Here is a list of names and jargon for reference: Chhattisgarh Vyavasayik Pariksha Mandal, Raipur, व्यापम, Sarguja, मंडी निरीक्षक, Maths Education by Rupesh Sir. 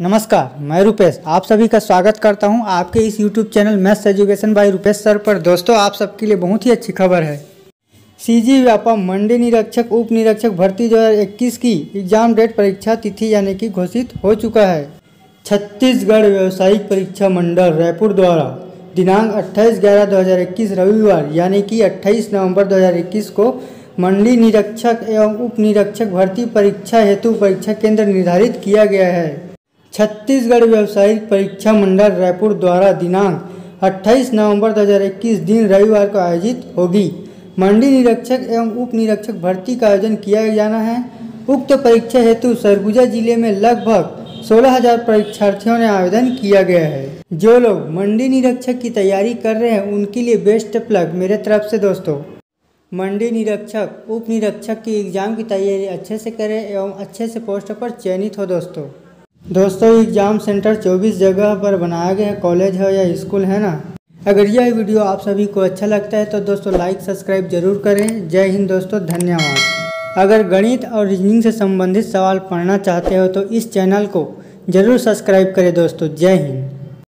नमस्कार, मैं रूपेश आप सभी का स्वागत करता हूं आपके इस YouTube channel maths education by Rupesh sir पर। दोस्तों, आप सबके लिए बहुत ही अच्छी खबर है। सीजी व्यापम मंडे निरीक्षक उप निरीक्षक भर्ती 2021 की एग्जाम डेट परीक्षा तिथि यानी कि घोषित हो चुका है। छत्तीसगढ़ व्यावसायिक परीक्षा मंडल रायपुर द्वारा दिनांक 28/11/2021 रविवार यानी कि 28 नवम्बर 2021 को मंडली निरीक्षक एवं उप निरीक्षक भर्ती परीक्षा हेतु परीक्षा केंद्र निर्धारित किया गया है। छत्तीसगढ़ व्यावसायिक परीक्षा मंडल रायपुर द्वारा दिनांक 28 नवंबर 2021 दिन रविवार को आयोजित होगी। मंडली निरीक्षक एवं उप निरीक्षक भर्ती का आयोजन किया जाना है। उक्त परीक्षा हेतु सरगुजा जिले में लगभग 16,000 परीक्षार्थियों ने आवेदन किया गया है। जो लोग मंडली निरीक्षक की तैयारी कर रहे हैं उनके लिए बेस्ट ऑफ लक मेरे तरफ से। दोस्तों, मंडली निरीक्षक उप निरीक्षक की एग्ज़ाम की तैयारी अच्छे से करें एवं अच्छे से पोस्ट पर चयनित हो। दोस्तों, एग्ज़ाम सेंटर 24 जगह पर बनाया गया है, कॉलेज है या स्कूल है ना। अगर यह वीडियो आप सभी को अच्छा लगता है तो दोस्तों लाइक सब्सक्राइब जरूर करें। जय हिंद दोस्तों, धन्यवाद। अगर गणित और रीजनिंग से संबंधित सवाल पढ़ना चाहते हो तो इस चैनल को ज़रूर सब्सक्राइब करें। दोस्तों, जय हिंद।